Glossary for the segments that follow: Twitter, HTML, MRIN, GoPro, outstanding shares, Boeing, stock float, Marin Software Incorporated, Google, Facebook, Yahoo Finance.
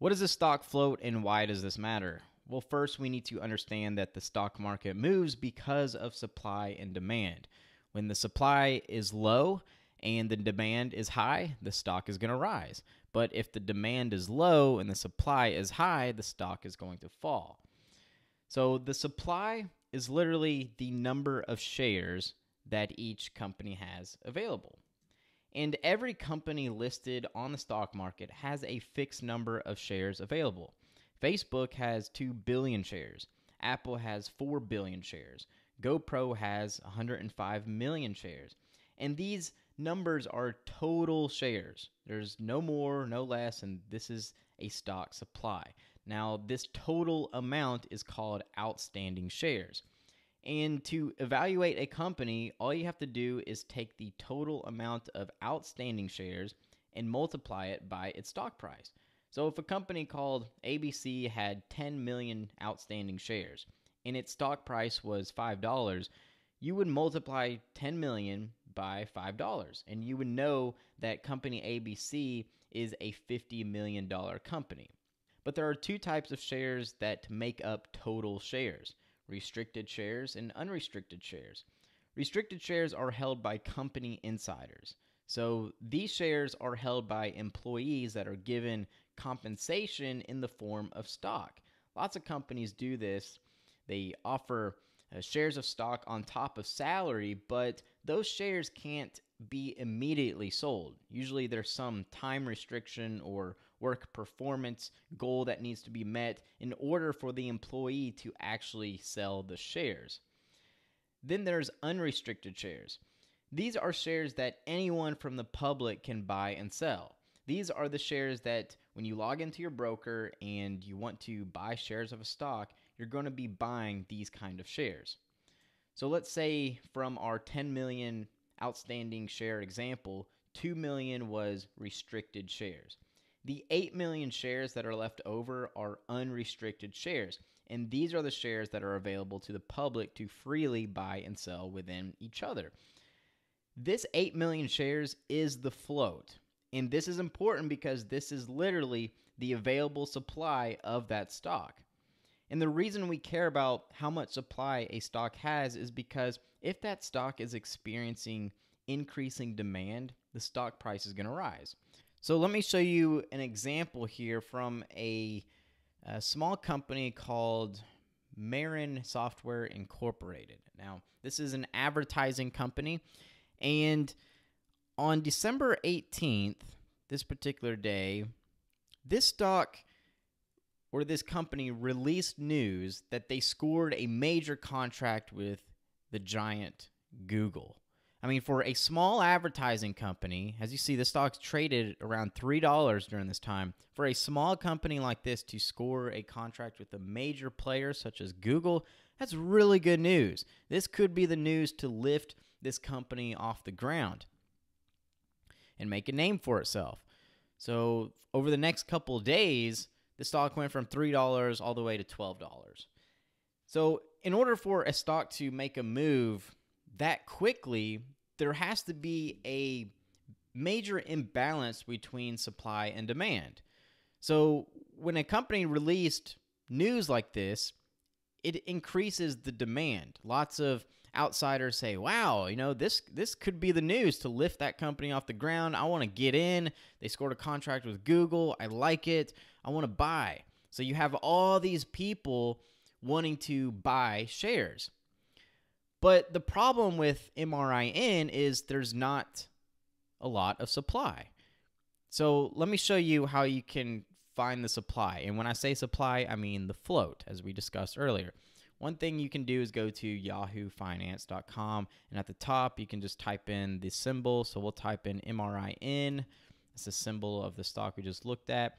What is the stock float and why does this matter? Well, first we need to understand that the stock market moves because of supply and demand. When the supply is low and the demand is high, the stock is going to rise. But if the demand is low and the supply is high, the stock is going to fall. So the supply is literally the number of shares that each company has available. And every company listed on the stock market has a fixed number of shares available. Facebook has 2 billion shares. Apple has 4 billion shares. GoPro has 105 million shares. And these numbers are total shares. There's no more, no less, and this is a stock supply. Now, this total amount is called outstanding shares. And to evaluate a company, all you have to do is take the total amount of outstanding shares and multiply it by its stock price. So if a company called ABC had 10 million outstanding shares and its stock price was $5, you would multiply 10 million by $5, and you would know that company ABC is a $50 million company. But there are two types of shares that make up total shares: restricted shares and unrestricted shares. Restricted shares are held by company insiders. So these shares are held by employees that are given compensation in the form of stock. Lots of companies do this. They offer shares of stock on top of salary, but those shares can't be immediately sold. Usually there's some time restriction or work performance goal that needs to be met in order for the employee to actually sell the shares. Then there's unrestricted shares. These are shares that anyone from the public can buy and sell. These are the shares that when you log into your broker and you want to buy shares of a stock, you're going to be buying these kind of shares. So let's say from our 10 million outstanding share example, 2 million was restricted shares. The 8 million shares that are left over are unrestricted shares, and these are the shares that are available to the public to freely buy and sell within each other. This 8 million shares is the float, and this is important because this is literally the available supply of that stock. And the reason we care about how much supply a stock has is because if that stock is experiencing increasing demand, the stock price is going to rise. So let me show you an example here from a small company called Marin Software Incorporated. Now, this is an advertising company, and on December 18th, this particular day, this stock or this company released news that they scored a major contract with the giant Google. I mean, for a small advertising company, as you see, the stock's traded around $3 during this time. For a small company like this to score a contract with a major player such as Google, that's really good news. This could be the news to lift this company off the ground and make a name for itself. So over the next couple of days, the stock went from $3 all the way to $12. So in order for a stock to make a move that quickly, there has to be a major imbalance between supply and demand. So when a company released news like this, it increases the demand. Lots of outsiders say, wow, you know, this could be the news to lift that company off the ground. I want to get in. They scored a contract with Google. I like it. I want to buy. So you have all these people wanting to buy shares. But the problem with MRIN is there's not a lot of supply. So let me show you how you can find the supply. And when I say supply, I mean the float, as we discussed earlier. One thing you can do is go to yahoofinance.com, and at the top, you can just type in the symbol. So we'll type in MRIN. That's the symbol of the stock we just looked at.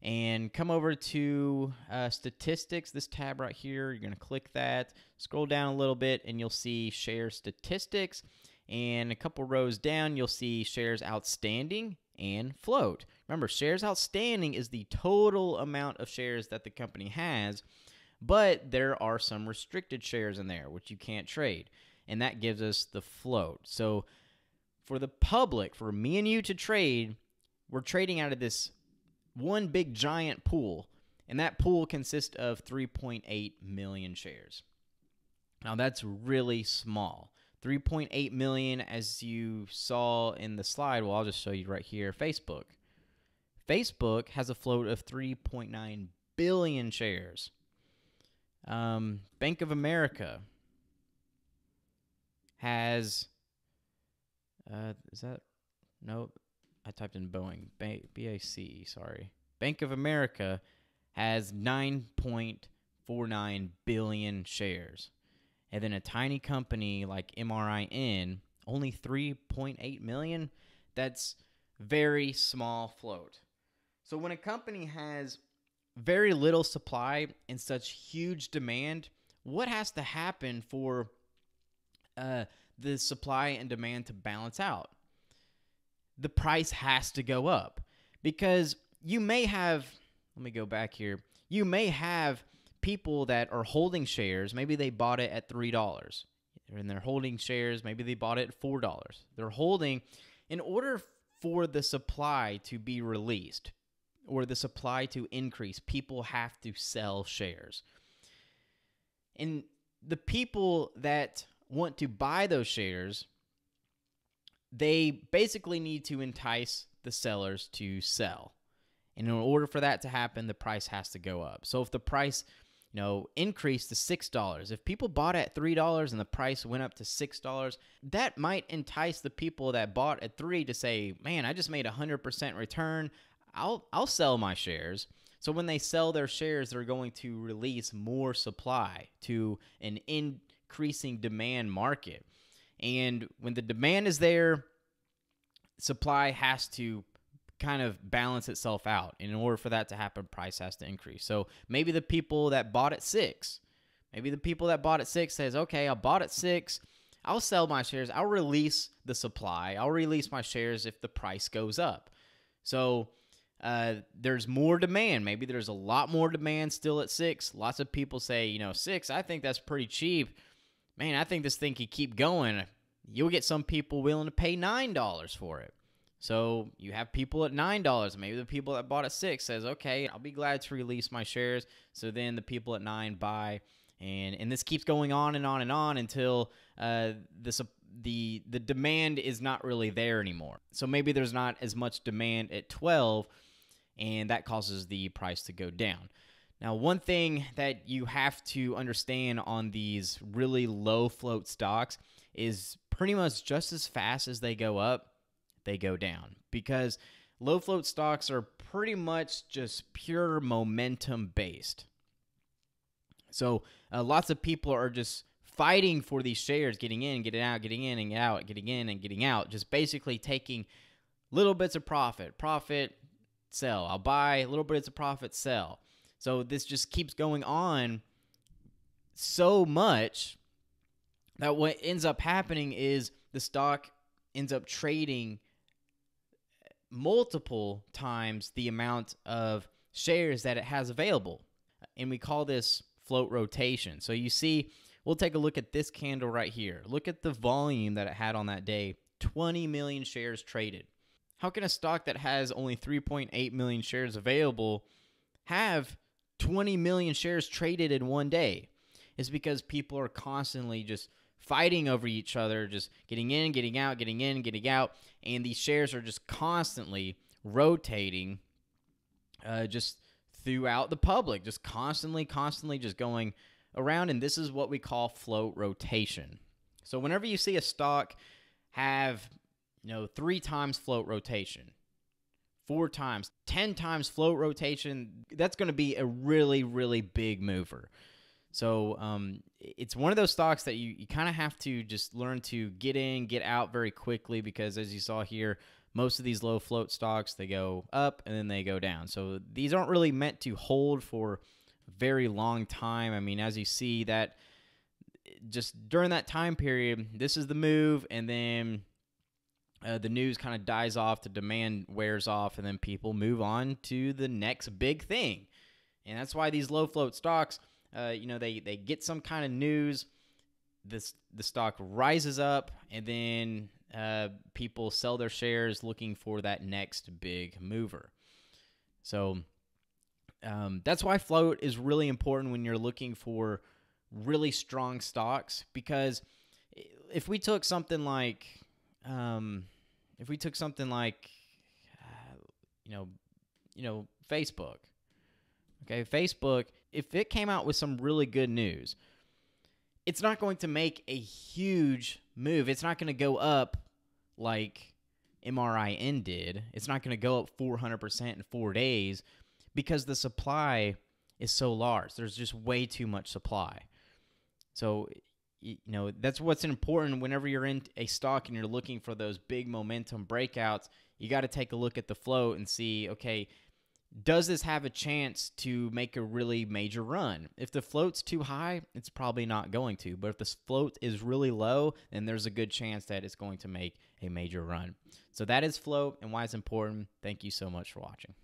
And come over to statistics, this tab right here. You're going to click that, scroll down a little bit, and you'll see share statistics. And a couple rows down, you'll see shares outstanding and float. Remember, shares outstanding is the total amount of shares that the company has, but there are some restricted shares in there, which you can't trade. And that gives us the float. So for the public, for me and you to trade, we're trading out of this one big giant pool, and that pool consists of 3.8 million shares. Now that's really small. 3.8 million, as you saw in the slide, well, I'll just show you right here, Facebook. Facebook has a float of 3.9 billion shares. Bank of America has, is that, no, I typed in Boeing, B-A-C-E, sorry. Bank of America has 9.49 billion shares. And then a tiny company like MRIN, only 3.8 million, that's very small float. So when a company has very little supply and such huge demand, what has to happen for the supply and demand to balance out? The price has to go up, because you may have, let me go back here, you may have people that are holding shares, maybe they bought it at $3, and they're holding shares, maybe they bought it at $4. They're holding, in order for the supply to be released or the supply to increase, people have to sell shares. And the people that want to buy those shares, they basically need to entice the sellers to sell. And in order for that to happen, the price has to go up. So if the price, you know, increased to $6, if people bought at $3 and the price went up to $6, that might entice the people that bought at $3 to say, man, I just made 100% return. I'll sell my shares. So when they sell their shares, they're going to release more supply to an increasing demand market. And when the demand is there, supply has to kind of balance itself out. And in order for that to happen, price has to increase. So maybe the people that bought at $6, maybe the people that bought at $6 says, okay, I bought at $6, I'll sell my shares, I'll release the supply, I'll release my shares if the price goes up. So there's more demand. Maybe there's a lot more demand still at $6. Lots of people say, you know, $6, I think that's pretty cheap. Man, I think this thing could keep going. You'll get some people willing to pay $9 for it. So you have people at $9. Maybe the people that bought at $6 says, okay, I'll be glad to release my shares. So then the people at $9 buy, and this keeps going on and on and on until the demand is not really there anymore. So maybe there's not as much demand at $12, and that causes the price to go down. Now, one thing that you have to understand on these really low float stocks is pretty much just as fast as they go up, they go down, because low float stocks are pretty much just pure momentum based. So lots of people are just fighting for these shares, getting in, getting out, getting in and out, getting in and getting out, just basically taking little bits of profit, sell. I'll buy little bits of profit, sell. So this just keeps going on so much that what ends up happening is the stock ends up trading multiple times the amount of shares that it has available. And we call this float rotation. So you see, we'll take a look at this candle right here. Look at the volume that it had on that day, 20 million shares traded. How can a stock that has only 3.8 million shares available have 20 million shares traded in one day? It's because people are constantly just fighting over each other, just getting in, getting out, getting in, getting out, and these shares are just constantly rotating just throughout the public, just constantly just going around, and this is what we call float rotation. So whenever you see a stock have, you know, 3 times float rotation, 4 times, 10 times float rotation, that's going to be a really, really big mover. So it's one of those stocks that you kind of have to just learn to get in, get out very quickly, because as you saw here, most of these low float stocks, they go up and then they go down. So these aren't really meant to hold for a very long time. I mean, as you see that just during that time period, this is the move, and then the news kind of dies off, the demand wears off, and then people move on to the next big thing. And that's why these low float stocks, you know, they get some kind of news, the stock rises up, and then people sell their shares looking for that next big mover. So that's why float is really important when you're looking for really strong stocks, because if we took something like Facebook, okay, Facebook, if it came out with some really good news, it's not going to make a huge move. It's not going to go up like MRIN did. It's not going to go up 400% in 4 days because the supply is so large. There's just way too much supply. So, you know, that's what's important whenever you're in a stock and you're looking for those big momentum breakouts. You got to take a look at the float and see, okay, does this have a chance to make a really major run? If the float's too high, it's probably not going to. But if the float is really low, then there's a good chance that it's going to make a major run. So that is float and why it's important. Thank you so much for watching.